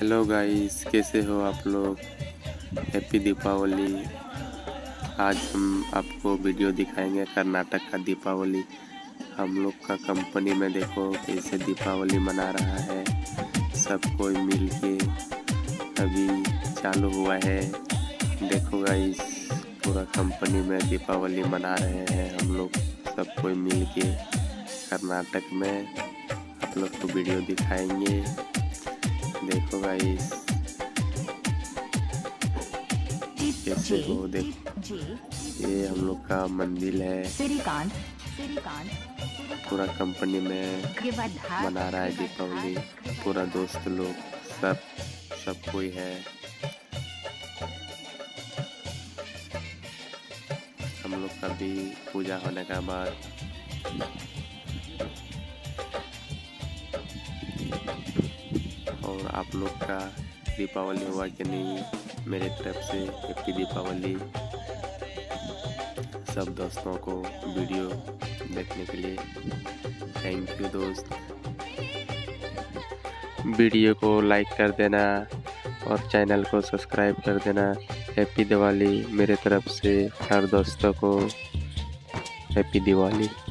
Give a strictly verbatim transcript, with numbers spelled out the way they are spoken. Hello guys, कैसे हो आप लोग। हैप्पी दीपावली। आज हम आपको वीडियो दिखाएंगे कर्नाटक का दीपावली। हम लोग का कंपनी में देखो कैसे दीपावली मना रहा है, सब कोई मिल के अभी चालू हुआ है। देखो गाइस, पूरा कंपनी में दीपावली मना रहे हैं हम लोग, सब कोई मिल के कर्नाटक में। आप लोग को वीडियो दिखाएंगे, देखो गाइस कैसे हो। देखो ये हम लोग का मंदिर है, पूरा कंपनी में मना रहा है दीपावली। पूरा दोस्त लोग सब सब कोई है। हम लोग का भी पूजा होने के बाद और आप लोग का दीपावली हुआ कि नहीं। मेरे तरफ से हैप्पी दीपावली सब दोस्तों को। वीडियो देखने के लिए थैंक यू दोस्त। वीडियो को लाइक कर देना और चैनल को सब्सक्राइब कर देना। हैप्पी दिवाली मेरे तरफ से हर दोस्तों को। हैप्पी दिवाली।